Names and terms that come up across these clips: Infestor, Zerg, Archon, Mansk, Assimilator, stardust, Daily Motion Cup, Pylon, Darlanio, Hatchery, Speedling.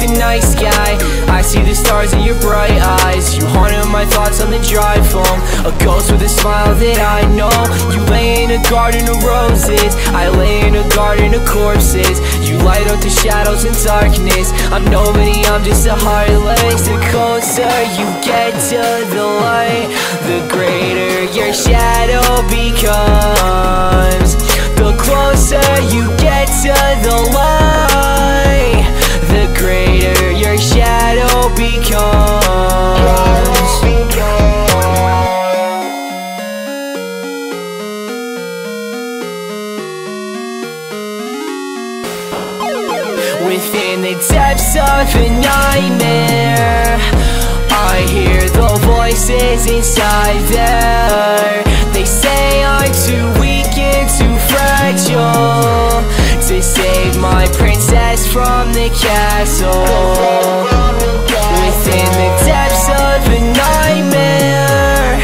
the night sky. I see the stars in your bright eyes. You haunted my thoughts, I'm in drive from a ghost with a smile that I know. You lay in a garden of roses, I lay in a garden of corpses. You light up the shadows in darkness. I'm nobody, I'm just a heartless. The closer you get to the light, the greater your shadow becomes. The closer you get to the light, the greater your shadow becomes. Within the depths of a nightmare, I hear the voices inside there. They say I'm too weak, too fragile to save my princess from the castle. Within the depths of a nightmare,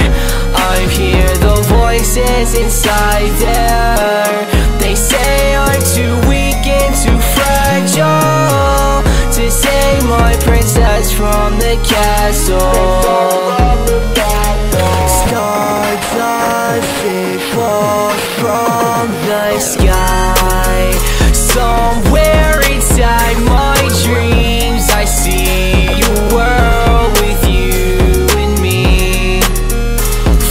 I hear the voices inside there. They say I'm too weak and too fragile to save my princess from the castle. Stardust, it falls from the sky. Somewhere inside my dreams, I see a world with you and me,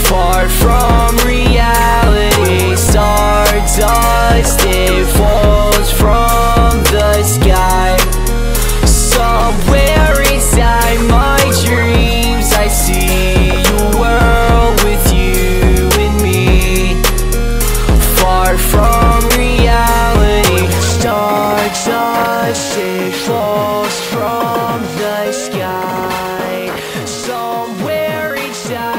far from reality. Stardust, it falls from the sky. Somewhere inside my dreams, I see a world from reality. Stardust, it falls from the sky. Somewhere inside